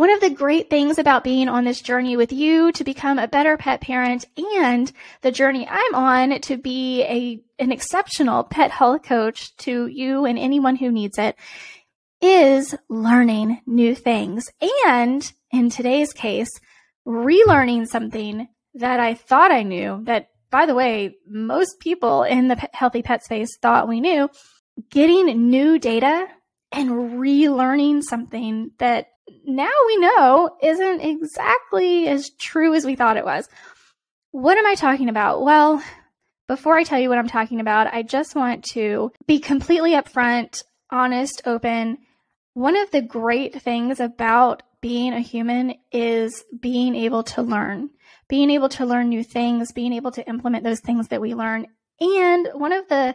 One of the great things about being on this journey with you to become a better pet parent, and the journey I'm on to be an exceptional pet health coach to you and anyone who needs it, is learning new things. And in today's case, relearning something that I thought I knew, that, by the way, most people in the healthy pet space thought we knew. Getting new data and relearning something that now we know isn't exactly as true as we thought it was. What am I talking about? Well, before I tell you what I'm talking about, I just want to be completely upfront, honest, open. One of the great things about being a human is being able to learn new things, being able to implement those things that we learn. And one of the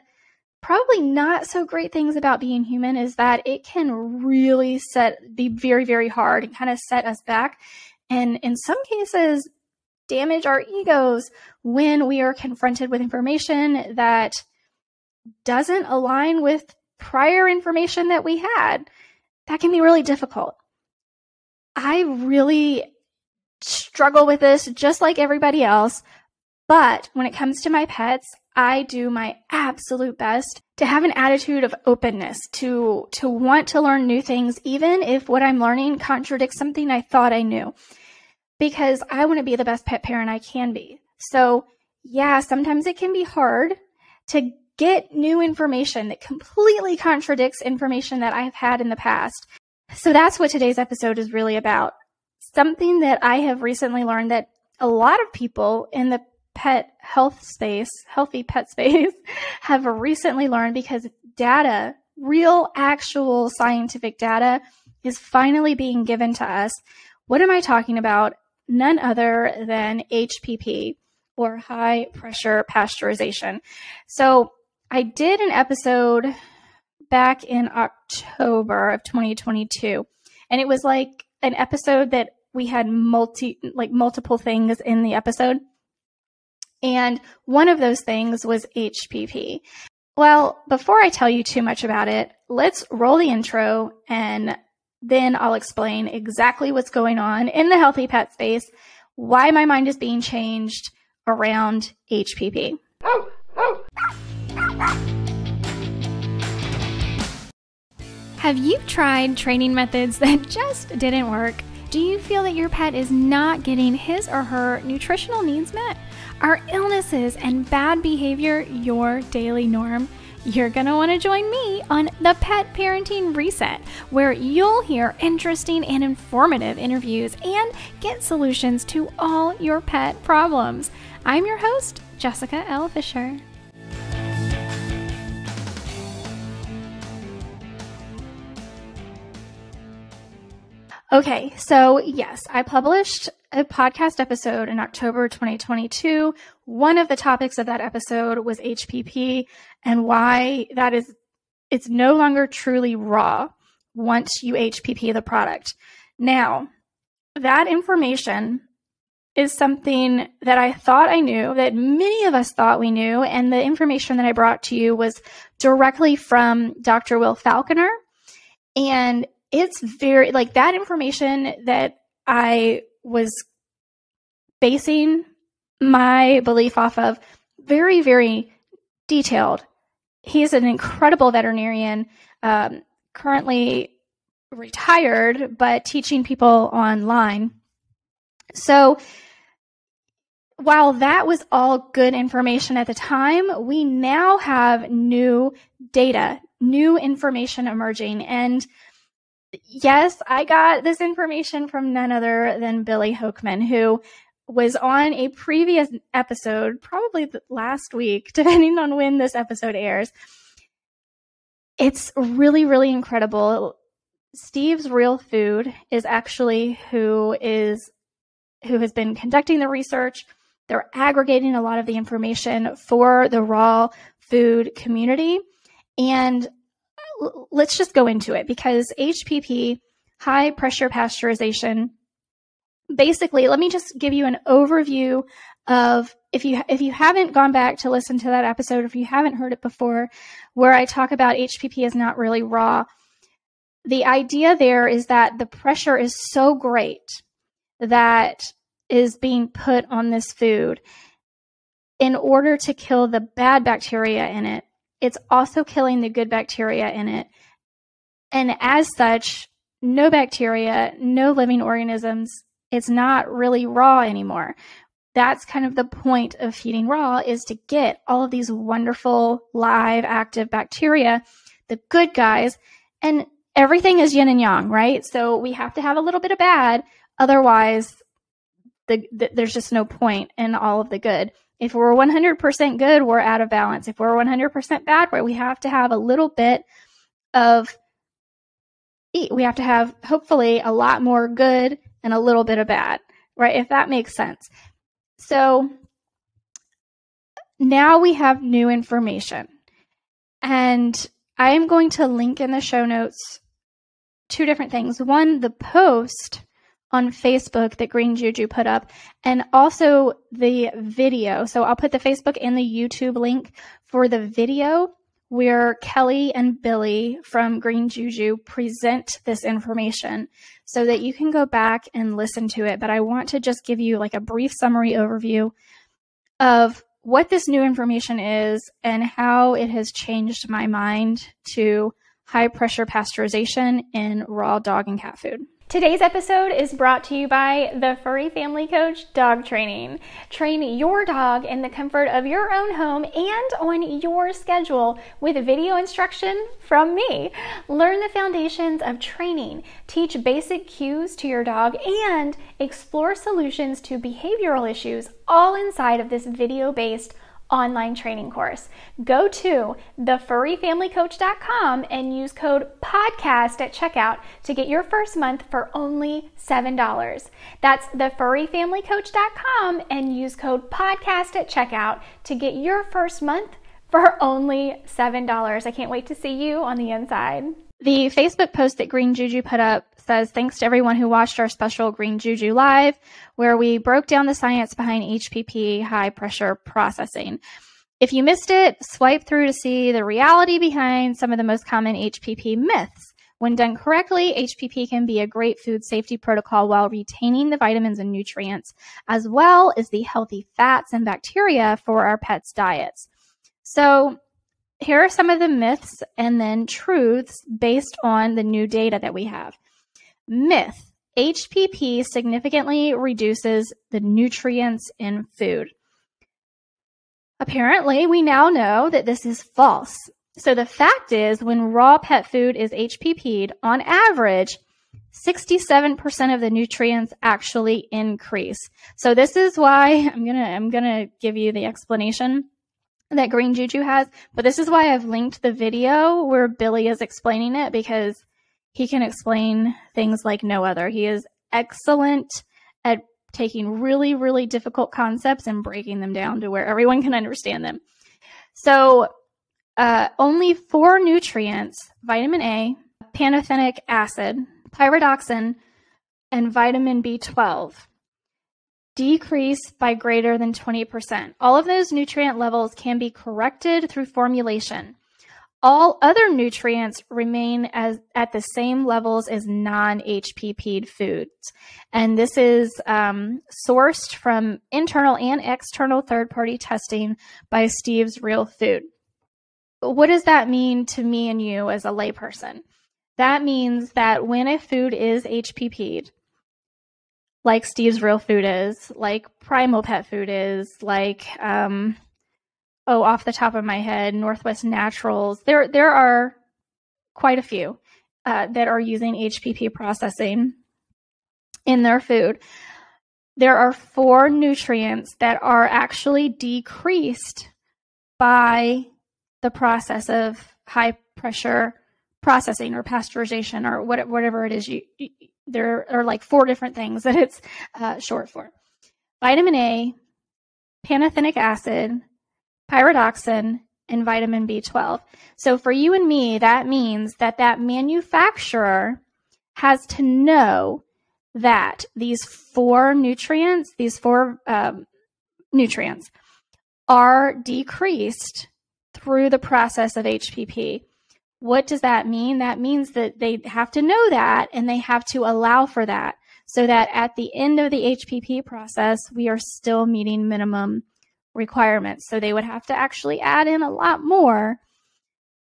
probably not so great things about being human is that it can really be very, very hard and kind of set us back. And in some cases, damage our egos when we are confronted with information that doesn't align with prior information that we had. That can be really difficult. I really struggle with this just like everybody else. But when it comes to my pets, I do my absolute best to have an attitude of openness, to want to learn new things, even if what I'm learning contradicts something I thought I knew, because I want to be the best pet parent I can be. So yeah, sometimes it can be hard to get new information that completely contradicts information that I've had in the past. So that's what today's episode is really about. Something that I have recently learned that a lot of people in the pet health space, healthy pet space, have recently learned, because data, real actual scientific data, is finally being given to us. What am I talking about? None other than HPP, or high pressure pasteurization. So I did an episode back in October of 2022, and it was like an episode that we had multiple things in the episode. And one of those things was HPP. Well, before I tell you too much about it, let's roll the intro, and then I'll explain exactly what's going on in the healthy pet space, why my mind is being changed around HPP. Have you tried training methods that just didn't work? Do you feel that your pet is not getting his or her nutritional needs met? Are illnesses and bad behavior your daily norm? You're going to want to join me on The Pet Parenting Reset, where you'll hear interesting and informative interviews and get solutions to all your pet problems. I'm your host, Jessica L. Fisher. Okay, so yes, I published a podcast episode in October 2022. One of the topics of that episode was HPP and why that is, it's no longer truly raw once you HPP the product. Now, that information is something that I thought I knew, that many of us thought we knew, and the information that I brought to you was directly from Dr. Will Falconer. And it's very, like, that information that I was basing my belief off of, very, very detailed. He's an incredible veterinarian, currently retired, but teaching people online. So while that was all good information at the time, we now have new data, new information emerging. And yes, I got this information from none other than Billy Hochman, who was on a previous episode, probably last week, depending on when this episode airs. It's really, really incredible. Steve's Real Food is actually who has been conducting the research. They're aggregating a lot of the information for the raw food community. And let's just go into it, because HPP, high pressure pasteurization, basically, let me just give you an overview of, if you haven't gone back to listen to that episode, if you haven't heard it before, where I talk about HPP is not really raw. the idea there is that the pressure is so great that is being put on this food in order to kill the bad bacteria in it. It's also killing the good bacteria in it. And as such, no bacteria, no living organisms. It's not really raw anymore. That's kind of the point of feeding raw, is to get all of these wonderful live active bacteria, the good guys, and everything is yin and yang, right? So we have to have a little bit of bad. Otherwise, there's just no point in all of the good. If we're 100% good, we're out of balance. If we're 100% bad, we have to have a little bit of eat. We have to have, hopefully, a lot more good and a little bit of bad, right? If that makes sense. So now we have new information. And I am going to link in the show notes two different things. One, the post on Facebook that Green Juju put up, and also the video. So I'll put the Facebook and the YouTube link for the video where Kelly and Billy from Green Juju present this information so that you can go back and listen to it. But I want to just give you like a brief summary overview of what this new information is and how it has changed my mind to high pressure pasteurization in raw dog and cat food. Today's episode is brought to you by The Furry Family Coach Dog Training. Train your dog in the comfort of your own home and on your schedule with video instruction from me. Learn the foundations of training, teach basic cues to your dog, and explore solutions to behavioral issues all inside of this video-based online training course. Go to thefurryfamilycoach.com and use code podcast at checkout to get your first month for only $7. That's thefurryfamilycoach.com and use code podcast at checkout to get your first month for only $7. I can't wait to see you on the inside. The Facebook post that Green Juju put up says, thanks to everyone who watched our special Green Juju Live, where we broke down the science behind HPP high pressure processing. If you missed it, swipe through to see the reality behind some of the most common HPP myths. When done correctly, HPP can be a great food safety protocol while retaining the vitamins and nutrients, as well as the healthy fats and bacteria for our pets' diets. So here are some of the myths and then truths based on the new data that we have. Myth: HPP significantly reduces the nutrients in food. Apparently, we now know that this is false. So the fact is, when raw pet food is HPP'd, on average, 67% of the nutrients actually increase. So this is why I'm gonna give you the explanation that Green Juju has, but this is why I've linked the video where Billy is explaining it, because he can explain things like no other. He is excellent at taking really, really difficult concepts and breaking them down to where everyone can understand them. So only 4 nutrients, vitamin A, pantothenic acid, pyridoxin, and vitamin B12, decrease by greater than 20%. All of those nutrient levels can be corrected through formulation. All other nutrients remain at the same levels as non-HPP'd foods. And this is sourced from internal and external third-party testing by Steve's Real Food. What does that mean to me and you as a layperson? That means that when a food is HPP'd, like Steve's Real Food is, like Primal Pet Food is, like, off the top of my head, Northwest Naturals. There are quite a few that are using HPP processing in their food. There are 4 nutrients that are actually decreased by the process of high pressure processing or pasteurization or whatever it is. There are like 4 different things that it's short for. Vitamin A, pantothenic acid, pyridoxin, and vitamin B12. So for you and me, that means that manufacturer has to know that these 4 nutrients, are decreased through the process of HPP. What does that mean? That means that they have to know that and they have to allow for that so that at the end of the HPP process, we are still meeting minimum requirements. So they would have to actually add in a lot more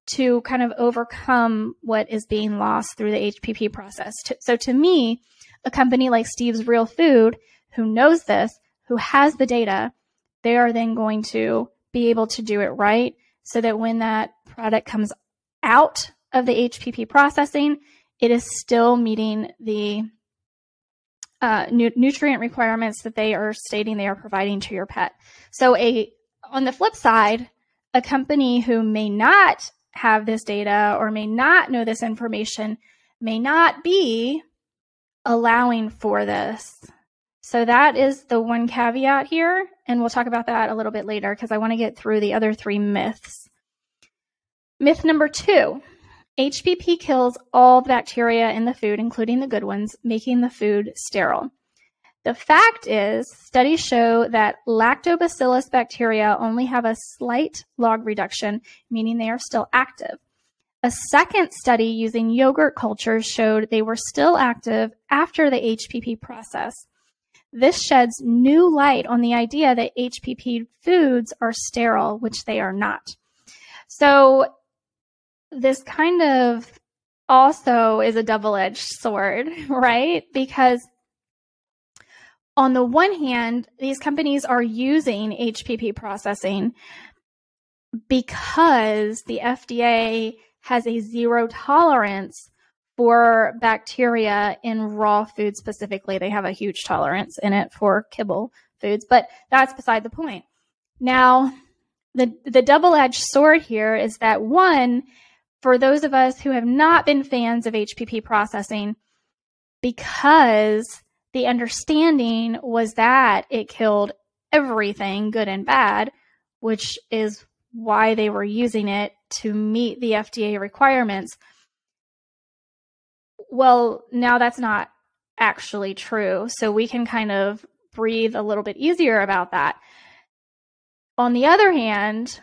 to kind of overcome what is being lost through the HPP process. So to me, a company like Steve's Real Food, who knows this, who has the data, they are then going to be able to do it right so that when that product comes out of the HPP processing, it is still meeting the nutrient requirements that they are stating they are providing to your pet. So on the flip side, a company who may not have this data or may not know this information may not be allowing for this. So that is the one caveat here, and we'll talk about that a little bit later because I want to get through the other three myths. Myth number two, HPP kills all the bacteria in the food, including the good ones, making the food sterile. The fact is, studies show that lactobacillus bacteria only have a slight log reduction, meaning they are still active. A second study using yogurt cultures showed they were still active after the HPP process. This sheds new light on the idea that HPP foods are sterile, which they are not. So this kind of also is a double-edged sword, right? Because on the one hand, these companies are using HPP processing because the FDA has a zero tolerance for bacteria in raw food specifically. They have a huge tolerance in it for kibble foods, but that's beside the point. Now, the double-edged sword here is that one, for those of us who have not been fans of HPP processing, because the understanding was that it killed everything good and bad, which is why they were using it to meet the FDA requirements. Well, now that's not actually true. So we can kind of breathe a little bit easier about that. On the other hand,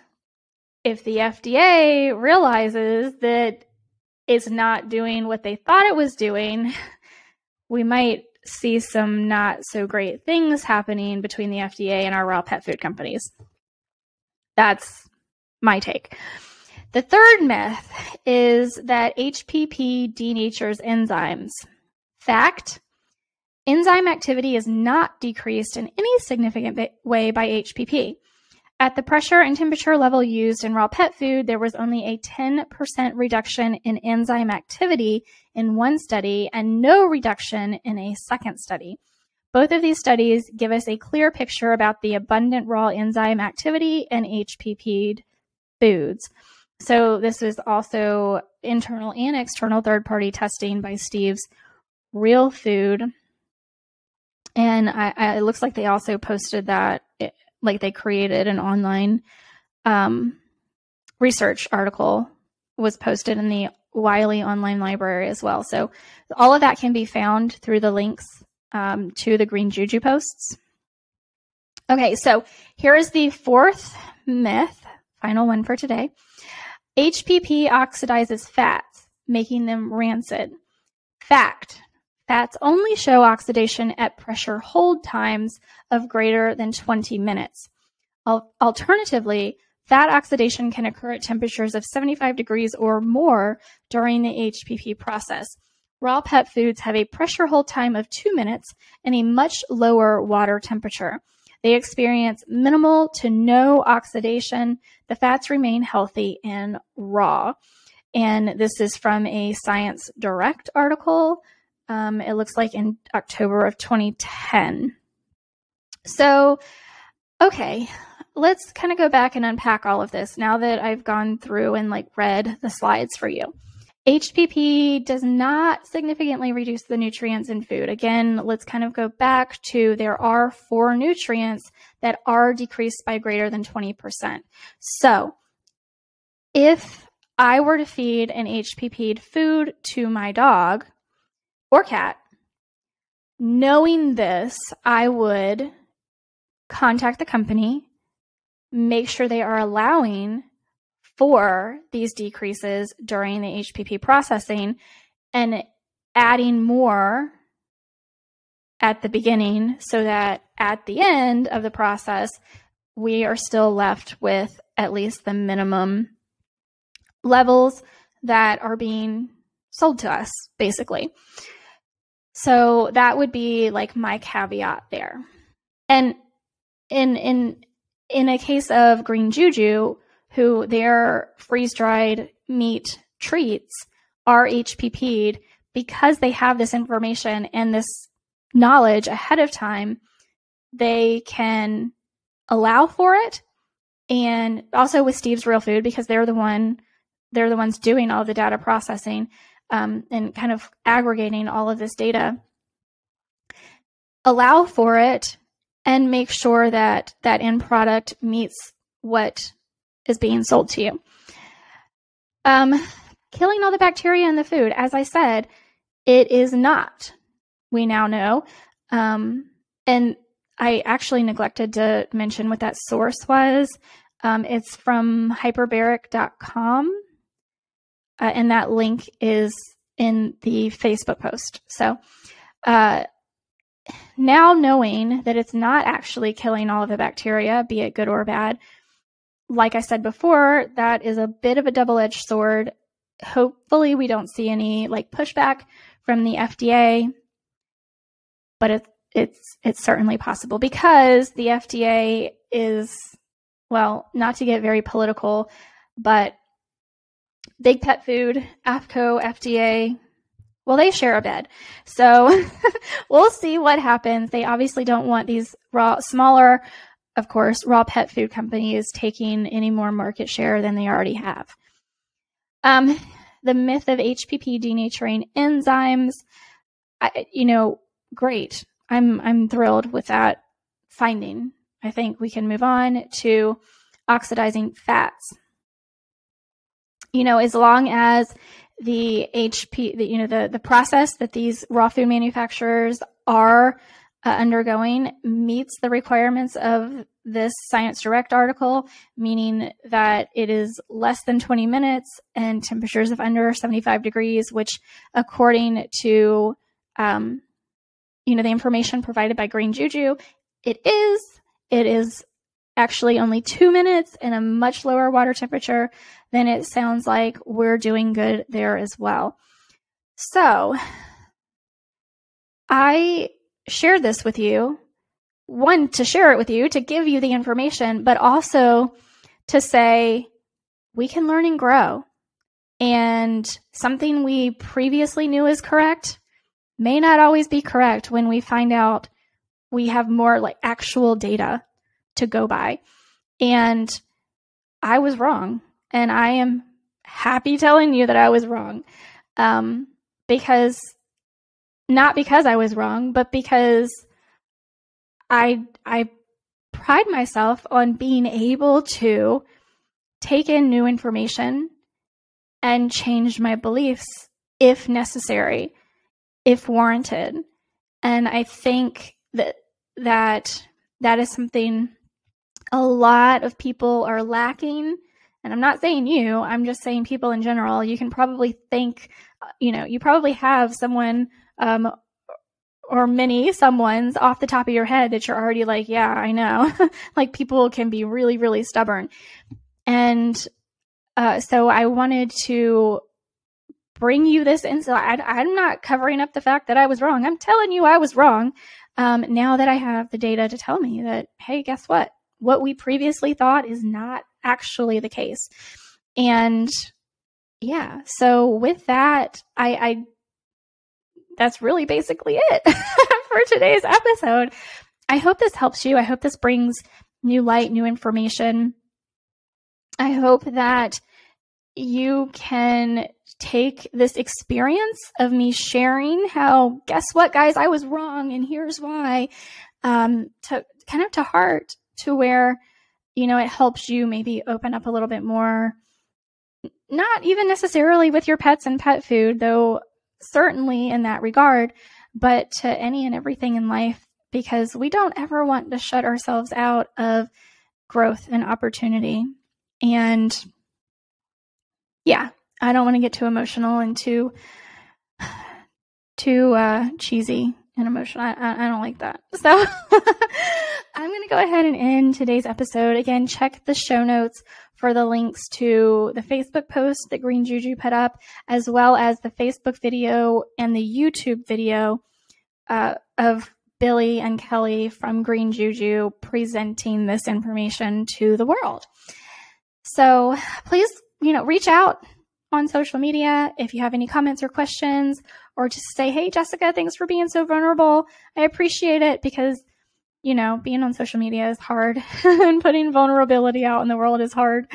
if the FDA realizes that it's not doing what they thought it was doing, we might see some not so great things happening between the FDA and our raw pet food companies. That's my take. The third myth is that HPP denatures enzymes. Fact, enzyme activity is not decreased in any significant way by HPP. At the pressure and temperature level used in raw pet food, there was only a 10% reduction in enzyme activity in one study and no reduction in a second study. Both of these studies give us a clear picture about the abundant raw enzyme activity in HPP'd foods. So this is also internal and external third-party testing by Steve's Real Food. And it looks like they also posted that, like they created an online research article was posted in the Wiley online library as well. So all of that can be found through the links to the Green Juju posts. Okay, so here is the fourth myth, final one for today. HPP oxidizes fats, making them rancid. Fact, fats only show oxidation at pressure hold times of greater than 20 minutes. Alternatively, fat oxidation can occur at temperatures of 75 degrees or more during the HPP process. Raw pet foods have a pressure hold time of 2 minutes and a much lower water temperature. They experience minimal to no oxidation. The fats remain healthy and raw. And this is from a Science Direct article. It looks like in October of 2010. So, okay, let's kind of go back and unpack all of this now that I've gone through and like read the slides for you. HPP does not significantly reduce the nutrients in food. Again, let's kind of go back to there are four nutrients that are decreased by greater than 20%. So if I were to feed an HPP'd food to my dog or cat, knowing this, I would contact the company, make sure they are allowing for these decreases during the HPP processing and adding more at the beginning so that at the end of the process, we are still left with at least the minimum levels that are being sold to us, basically. So that would be like my caveat there. And in a case of Green Juju, who their freeze-dried meat treats are HPP'd, because they have this information and this knowledge ahead of time, they can allow for it. And also with Steve's Real Food, because they're the ones doing all the data processing and kind of aggregating all of this data, allow for it and make sure that that end product meets what is being sold to you. Killing all the bacteria in the food, as I said, it is not, we now know. And I actually neglected to mention what that source was. It's from hyperbaric.com. And that link is in the Facebook post. So now knowing that it's not actually killing all of the bacteria, be it good or bad, like I said before, that is a bit of a double-edged sword. Hopefully we don't see any like pushback from the FDA, but it's certainly possible, because the FDA is, well, not to get very political, but Big Pet Food, AFCO, FDA, well, they share a bed. So we'll see what happens. They obviously don't want these smaller, of course, raw pet food companies taking any more market share than they already have. The myth of HPP denaturing enzymes, great. I'm thrilled with that finding. I think we can move on to oxidizing fats. You know, as long as the the process that these raw food manufacturers are undergoing meets the requirements of this Science Direct article, meaning that it is less than 20 minutes and temperatures of under 75 degrees, which according to, the information provided by Green Juju, it is actually only 2 minutes and a much lower water temperature, then it sounds like we're doing good there as well. So I shared this with you, one, to share it with you, to give you the information, but also to say we can learn and grow. And something we previously knew is correct may not always be correct when we find out we have more like actual data to go by. And I was wrong. And I am happy telling you that I was wrong. Not because I was wrong, but because I pride myself on being able to take in new information and change my beliefs if necessary, if warranted. And I think that is something a lot of people are lacking. And I'm not saying you, I'm just saying people in general. You can probably think, you probably have someone or many someones off the top of your head that you're already like, yeah, I know. Like, people can be really, really stubborn. And so I wanted to bring you this insight. I'm not covering up the fact that I was wrong. I'm telling you I was wrong. Now that I have the data to tell me that, hey, guess what? What we previously thought is not actually the case. And yeah, so with that, that's really basically it for today's episode. I hope this helps you. I hope this brings new light, new information. I hope that you can take this experience of me sharing how, guess what, guys, I was wrong and here's why, to kind of to heart, to where, it helps you maybe open up a little bit more, not even necessarily with your pets and pet food, though certainly in that regard, but to any and everything in life, because we don't ever want to shut ourselves out of growth and opportunity. And yeah, I don't want to get too emotional and too cheesy and emotional. I don't like that. So I'm going to go ahead and end today's episode. Again, check the show notes for the links to the Facebook post that Green Juju put up, as well as the Facebook video and the YouTube video of Billy and Kelly from Green Juju presenting this information to the world. So please, reach out on social media if you have any comments or questions, or just say, hey, Jessica, thanks for being so vulnerable. I appreciate it, because, being on social media is hard and putting vulnerability out in the world is hard.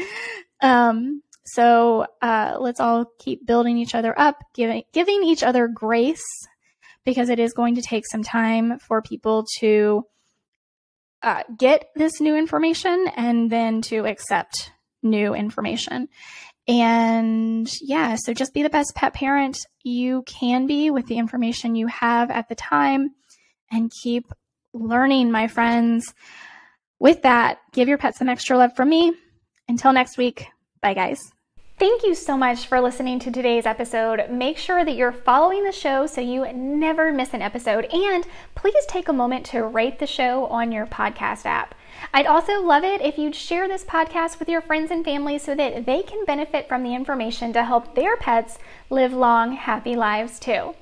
So let's all keep building each other up, giving each other grace, because it is going to take some time for people to get this new information and then to accept new information. And yeah, so just be the best pet parent you can be with the information you have at the time, and keep learning, my friends. With that, give your pet some extra love from me. Until next week, bye guys. Thank you so much for listening to today's episode. Make sure that you're following the show so you never miss an episode. And please take a moment to rate the show on your podcast app. I'd also love it if you'd share this podcast with your friends and family so that they can benefit from the information to help their pets live long, happy lives too.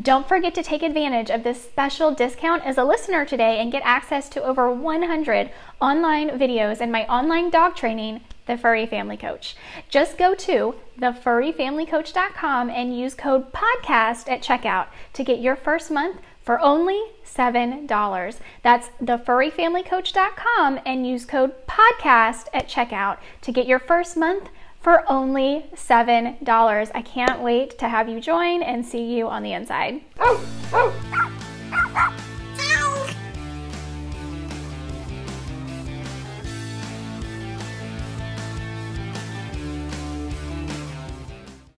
Don't forget to take advantage of this special discount as a listener today and get access to over 100 online videos in my online dog training, The Furry Family Coach. Just go to thefurryfamilycoach.com and use code PODCAST at checkout to get your first month for only $7. That's thefurryfamilycoach.com and use code PODCAST at checkout to get your first month for only $7. I can't wait to have you join and see you on the inside.